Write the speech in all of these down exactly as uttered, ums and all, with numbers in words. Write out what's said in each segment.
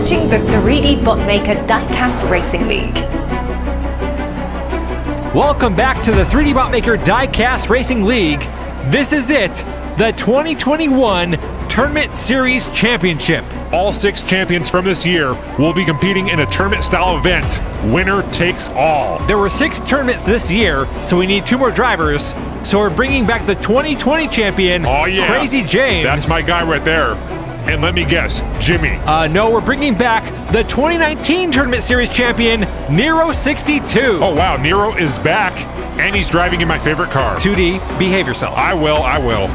watching the three D BotMaker Diecast Racing League. Welcome back to the three D BotMaker Diecast Racing League. This is it, the twenty twenty-one Tournament Series Championship. All six champions from this year will be competing in a tournament-style event. Winner takes all. There were six tournaments this year, so we need two more drivers. So we're bringing back the twenty twenty champion, oh, yeah. Crazy James. That's my guy right there. And let me guess, Jimmy. Uh, no, we're bringing back the twenty nineteen Tournament Series champion, Nero sixty-two. Oh, wow, Nero is back, and he's driving in my favorite car. two D, behave yourself. I will, I will.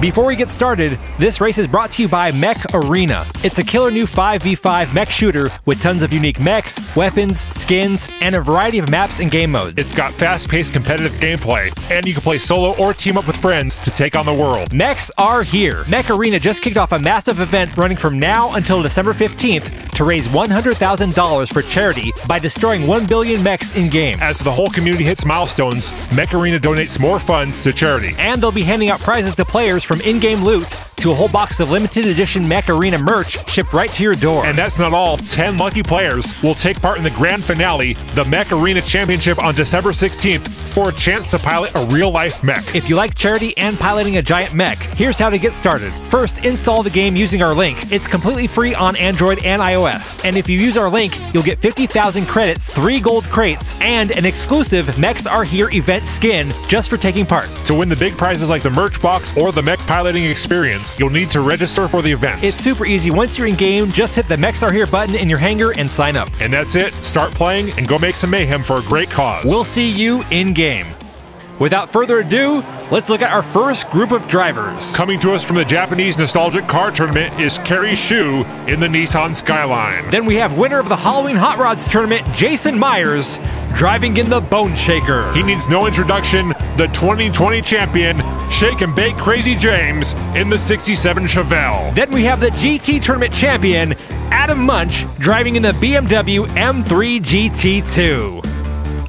Before we get started, this race is brought to you by Mech Arena. It's a killer new five v five mech shooter with tons of unique mechs, weapons, skins, and a variety of maps and game modes. It's got fast-paced competitive gameplay, and you can play solo or team up with friends to take on the world. Mechs are here. Mech Arena just kicked off a massive event running from now until December fifteenth to raise one hundred thousand dollars for charity by destroying one billion mechs in-game. As the whole community hits milestones, Mech Arena donates more funds to charity. And they'll be handing out prizes to players from in-game loot to a whole box of limited edition Mech Arena merch shipped right to your door. And that's not all. ten lucky players will take part in the grand finale, the Mech Arena Championship, on December sixteenth for a chance to pilot a real-life mech. If you like charity and piloting a giant mech, here's how to get started. First, install the game using our link. It's completely free on Android and iOS. And if you use our link, you'll get fifty thousand credits, three gold crates, and an exclusive Mechs Are Here event skin just for taking part. To win the big prizes like the merch box or the mech piloting experience, you'll need to register for the event. It's super easy. Once you're in game, just hit the Mechs Are Here button in your hangar and sign up. And that's it. Start playing and go make some mayhem for a great cause. We'll see you in game. Without further ado, let's look at our first group of drivers. Coming to us from the Japanese Nostalgic Car Tournament is Kerry Shu in the Nissan Skyline. Then we have winner of the Halloween Hot Rods Tournament, Jason Myers, driving in the Bone Shaker. He needs no introduction, the twenty twenty champion, Shake and Bake Crazy James in the sixty-seven Chevelle. Then we have the G T Tournament champion, Adam Munch, driving in the B M W M three G T two.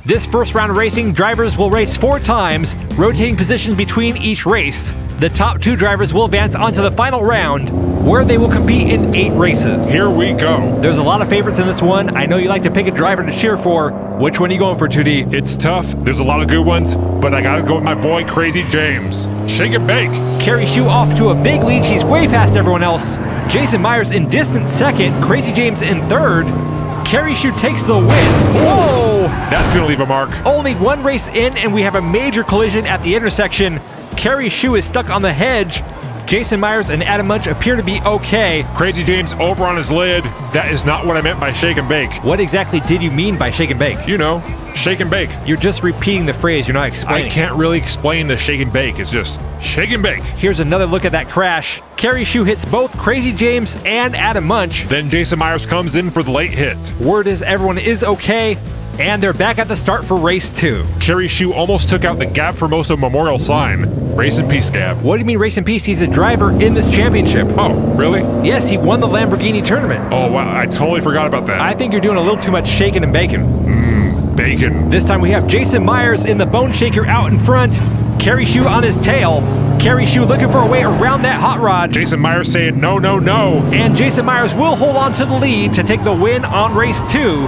This first round of racing, drivers will race four times, rotating positions between each race. The top two drivers will advance onto the final round, where they will compete in eight races. Here we go. There's a lot of favorites in this one. I know you like to pick a driver to cheer for. Which one are you going for, two D? It's tough. There's a lot of good ones, but I gotta go with my boy, Crazy James. Shake and bake. Kerry Shu off to a big lead. She's way past everyone else. Jason Myers in distant second, Crazy James in third. Kerry Shu takes the win. Whoa! That's gonna leave a mark. Only one race in, and we have a major collision at the intersection. Kerry Shu is stuck on the hedge. Jason Myers and Adam Munch appear to be okay. Crazy James over on his lid. That is not what I meant by shake and bake. What exactly did you mean by shake and bake? You know, shake and bake. You're just repeating the phrase, you're not explaining. I can't really explain the shake and bake. It's just shake and bake. Here's another look at that crash. Kerry Shu hits both Crazy James and Adam Munch. Then Jason Myers comes in for the late hit. Word is everyone is okay, and they're back at the start for race two. Kerry Shu almost took out the Gab Formoso Memorial sign. Race in peace, Gab. What do you mean race in peace? He's a driver in this championship. Oh, really? Yes, he won the Lamborghini tournament. Oh, wow, I totally forgot about that. I think you're doing a little too much shaking and baking. Mmm, bacon. This time we have Jason Myers in the Bone Shaker out in front. Kerry Shu on his tail. Kerry Shu looking for a way around that hot rod. Jason Myers saying no, no, no. And Jason Myers will hold on to the lead to take the win on race two.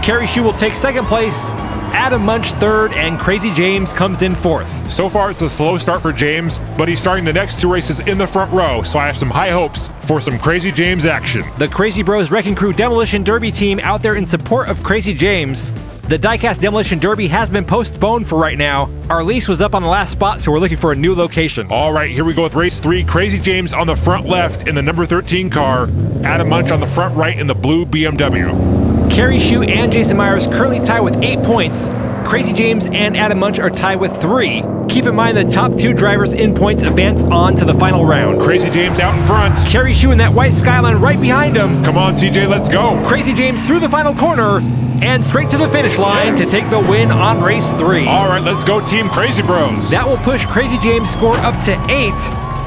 Kerry Shu will take second place, Adam Munch third, and Crazy James comes in fourth. So far it's a slow start for James, but he's starting the next two races in the front row, so I have some high hopes for some Crazy James action. The Crazy Bros Wrecking Crew Demolition Derby team out there in support of Crazy James. The Diecast Demolition Derby has been postponed for right now. Our lease was up on the last spot, so we're looking for a new location. All right, here we go with race three. Crazy James on the front left in the number thirteen car, Adam Munch on the front right in the blue B M W. Kerry Shu and Jason Myers currently tie with eight points. Crazy James and Adam Munch are tied with three. Keep in mind the top two drivers in points advance on to the final round. Crazy James out in front. Kerry Shu in that white Skyline right behind him. Come on, C J, let's go. Crazy James through the final corner and straight to the finish line to take the win on race three. All right, let's go, Team Crazy Bros. That will push Crazy James' score up to eight.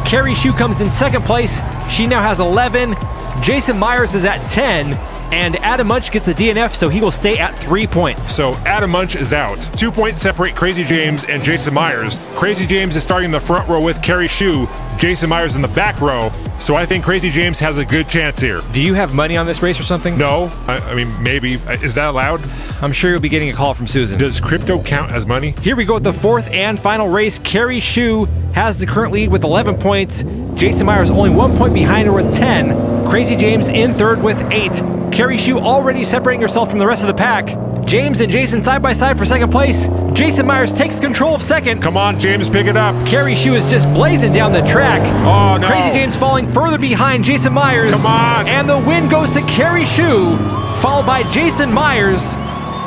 Kerry Shu comes in second place. She now has eleven. Jason Myers is at ten. and Adam Munch gets the D N F, so he will stay at three points. So Adam Munch is out. Two points separate Crazy James and Jason Myers. Crazy James is starting in the front row with Kerry Shu, Jason Myers in the back row, so I think Crazy James has a good chance here. Do you have money on this race or something? No, I, I mean, maybe. Is that allowed? I'm sure you'll be getting a call from Susan. Does crypto count as money? Here we go with the fourth and final race. Kerry Shu has the current lead with eleven points. Jason Myers only one point behind her with ten. Crazy James in third with eight. Kerry Shu already separating herself from the rest of the pack. James and Jason side by side for second place. Jason Myers takes control of second. Come on, James, pick it up. Kerry Shu is just blazing down the track. Oh, no. Crazy James falling further behind Jason Myers. Come on. And the win goes to Kerry Shu, followed by Jason Myers.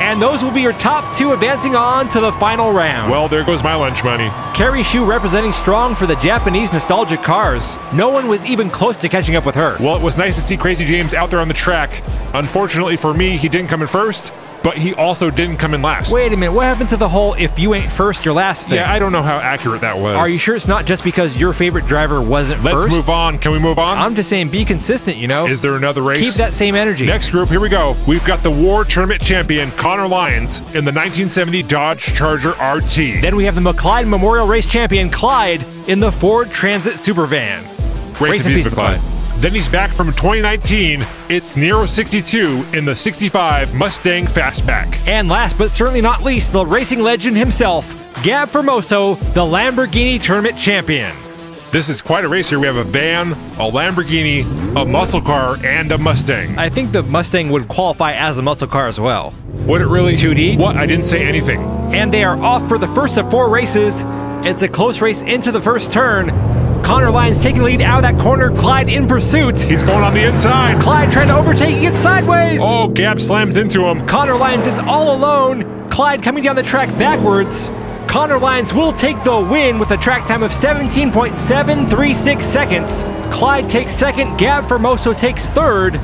And those will be your top two advancing on to the final round. Well, there goes my lunch money. Kerry Shu representing strong for the Japanese nostalgic cars. No one was even close to catching up with her. Well, it was nice to see Crazy James out there on the track. Unfortunately for me, he didn't come in first, but he also didn't come in last. Wait a minute, what happened to the whole if you ain't first, you're last thing? Yeah, I don't know how accurate that was. Are you sure it's not just because your favorite driver wasn't Let's first? Let's move on. Can we move on? I'm just saying be consistent, you know? Is there another race? Keep that same energy. Next group, here we go. We've got the War Tournament champion, Connor Lyons, in the nineteen seventy Dodge Charger R T. Then we have the McClyde Memorial Race champion, Clyde, in the Ford Transit SuperVan. Race, Race in peace, McClyde. McClyde. Then he's back from twenty nineteen. It's Nero sixty-two in the sixty-five Mustang Fastback. And last but certainly not least, the racing legend himself, Gab Formoso, the Lamborghini tournament champion. This is quite a race here. We have a van, a Lamborghini, a muscle car, and a Mustang. I think the Mustang would qualify as a muscle car as well. Would it really? two D? What? I didn't say anything. And they are off for the first of four races. It's a close race into the first turn. Connor Lyons taking the lead out of that corner. Clyde in pursuit. He's going on the inside. Clyde trying to overtake. He gets sideways. Oh, Gab slams into him. Connor Lyons is all alone. Clyde coming down the track backwards. Connor Lyons will take the win with a track time of seventeen point seven three six seconds. Clyde takes second. Gab Formoso takes third.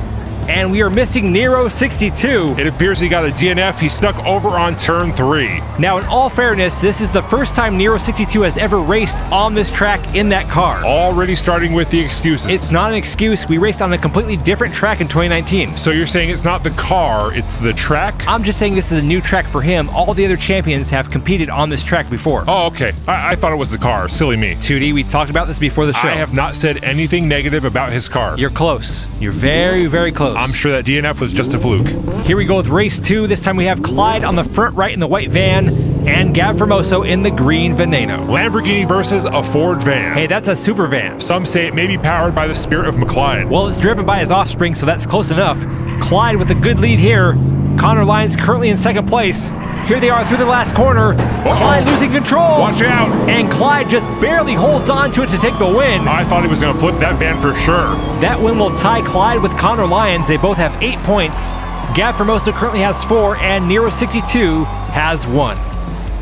And we are missing Nero sixty-two. It appears he got a D N F. He snuck over on turn three. Now, in all fairness, this is the first time Nero sixty-two has ever raced on this track in that car. Already starting with the excuses. It's not an excuse. We raced on a completely different track in twenty nineteen. So you're saying it's not the car, it's the track? I'm just saying this is a new track for him. All the other champions have competed on this track before. Oh, okay. I, I thought it was the car. Silly me. two D, we talked about this before the show. I have not said anything negative about his car. You're close. You're very, very close. I'm sure that D N F was just a fluke. Here we go with race two. This time we have Clyde on the front right in the white van and Gab Formoso in the green Veneno. Lamborghini versus a Ford van. Hey, that's a super van. Some say it may be powered by the spirit of McClyde. Well, it's driven by his offspring, so that's close enough. Clyde with a good lead here. Connor Lyons currently in second place. Here they are through the last corner. Uh-oh. Clyde losing control. Watch out. And Clyde just barely holds on to it to take the win. I thought he was going to flip that van for sure. That win will tie Clyde with Connor Lyons. They both have eight points. Gab Formoso currently has four, and Nero sixty-two has one.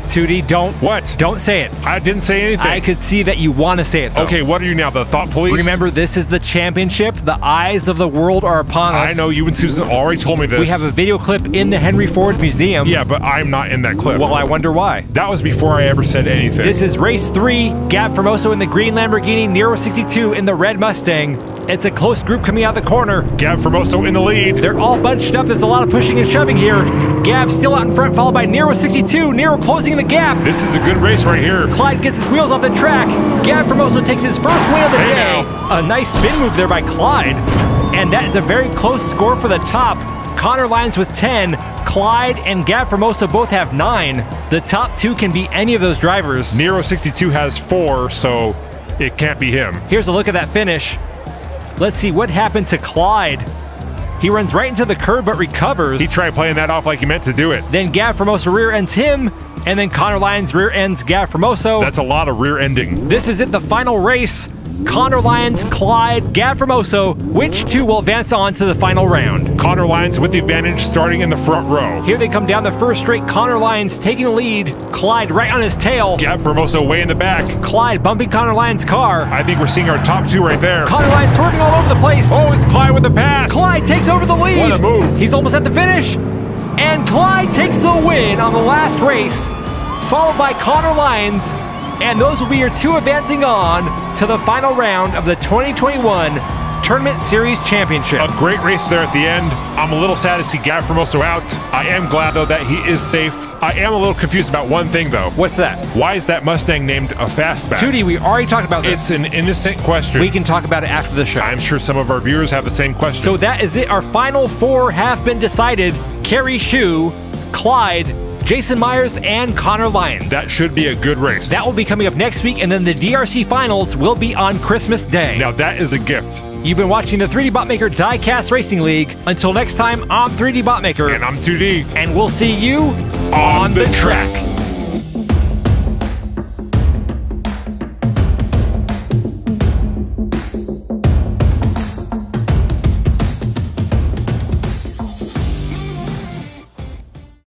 two D, don't. What? Don't say it. I didn't say anything. I could see that you want to say it, though. Okay, what are you now, the thought police? Remember, this is the championship. The eyes of the world are upon us. I know, you and Susan already told me this. We have a video clip in the Henry Ford Museum. Yeah, but I'm not in that clip. Well, I wonder why. That was before I ever said anything. This is race three. Gab Formoso in the green Lamborghini, Nero sixty-two in the red Mustang. It's a close group coming out of the corner. Gab Formoso in the lead. They're all bunched up. There's a lot of pushing and shoving here. Gab still out in front, followed by Nero sixty-two. Nero closing the gap. This is a good race right here. Clyde gets his wheels off the track. Gab Formoso takes his first win of the hey day. Now. A nice spin move there by Clyde. And that is a very close score for the top. Connor Lyons with ten. Clyde and Gab Formoso both have nine. The top two can be any of those drivers. Nero sixty-two has four, so it can't be him. Here's a look at that finish. Let's see what happened to Clyde. He runs right into the curb but recovers. He tried playing that off like he meant to do it. Then Gab Formoso rear ends him, and then Connor Lyons rear ends Gab Formoso. That's a lot of rear ending. This is it, the final race. Connor Lyons, Clyde, Gab Formoso. Which two will advance on to the final round? Connor Lyons with the advantage starting in the front row. Here they come down the first straight. Connor Lyons taking the lead. Clyde right on his tail. Gab Formoso way in the back. Clyde bumping Connor Lyons' car. I think we're seeing our top two right there. Connor Lyons swerving all over the place. Oh, it's Clyde with the pass. Clyde takes over the lead. What a move. He's almost at the finish. And Clyde takes the win on the last race, followed by Connor Lyons. And those will be your two advancing on to the final round of the twenty twenty-one Tournament Series Championship. A great race there at the end. I'm a little sad to see Gab Formoso out. I am glad, though, that he is safe. I am a little confused about one thing, though. What's that? Why is that Mustang named a Fastback? Tootie, we already talked about this. It's an innocent question. We can talk about it after the show. I'm sure some of our viewers have the same question. So that is it. Our final four have been decided. Kerry Shu, Clyde, Jason Myers, and Connor Lyons. That should be a good race. That will be coming up next week, and then the D R C Finals will be on Christmas Day. Now that is a gift. You've been watching the three D BotMaker Diecast Racing League. Until next time, I'm three D BotMaker. And I'm two D. And we'll see you on, on the, the track. track.